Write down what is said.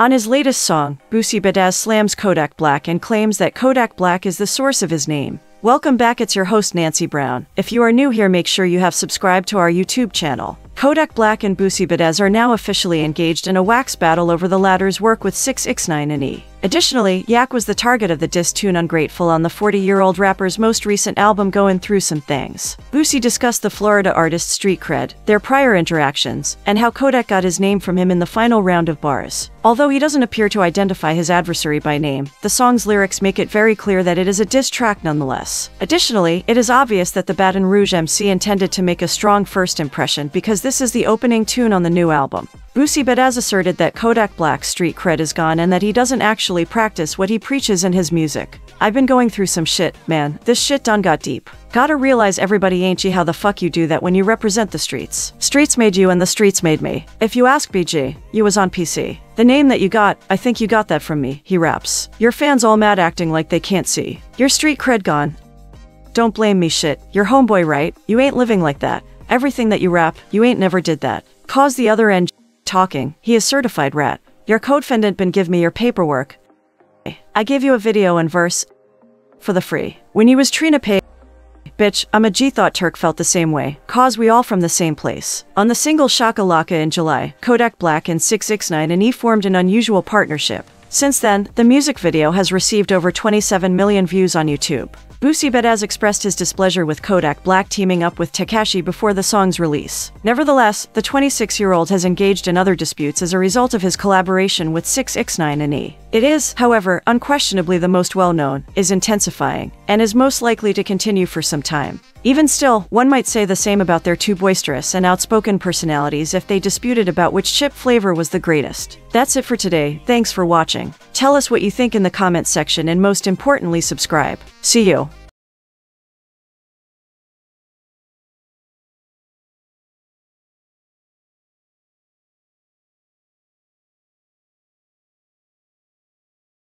On his latest song, Boosie Badazz slams Kodak Black and claims that Kodak Black is the source of his name. Welcome back, it's your host Nancy Brown. If you are new here, make sure you have subscribed to our YouTube channel. Kodak Black and Boosie Badazz are now officially engaged in a wax battle over the latter's work with 6ix9ine and E. Additionally, Yak was the target of the diss tune Ungrateful on the 40-year-old rapper's most recent album Goin Thru Some Thangs. Boosie discussed the Florida artist's street cred, their prior interactions, and how Kodak got his name from him in the final round of bars. Although he doesn't appear to identify his adversary by name, the song's lyrics make it very clear that it is a diss track nonetheless. Additionally, it is obvious that the Baton Rouge MC intended to make a strong first impression because this is the opening tune on the new album. Boosie Badazz asserted that Kodak Black's street cred is gone and that he doesn't actually practice what he preaches in his music. I've been going through some shit, man. This shit done got deep. Gotta realize everybody ain't you how the fuck you do that when you represent the streets. Streets made you and the streets made me. If you ask BG, you was on PC. The name that you got, I think you got that from me, he raps. Your fans all mad acting like they can't see. Your street cred gone. Don't blame me shit. Your homeboy right? You ain't living like that. Everything that you rap, you ain't never did that. Cause the other end talking, he is certified rat. Your codefendant been give me your paperwork. I gave you a video and verse for the free. When you was Trina pay, bitch, I'm a G. Thought Turk felt the same way, cause we all from the same place. On the single Shakalaka in July, Kodak Black and 6ix9ine and E formed an unusual partnership. Since then, the music video has received over 27 million views on YouTube. Boosie Badazz expressed his displeasure with Kodak Black teaming up with Tekashi before the song's release. Nevertheless, the 26-year-old has engaged in other disputes as a result of his collaboration with 6ix9ine and E. It is, however, unquestionably the most well-known, is intensifying, and is most likely to continue for some time. Even still, one might say the same about their two boisterous and outspoken personalities if they disputed about which chip flavor was the greatest. That's it for today, thanks for watching. Tell us what you think in the comment section and most importantly subscribe. See you.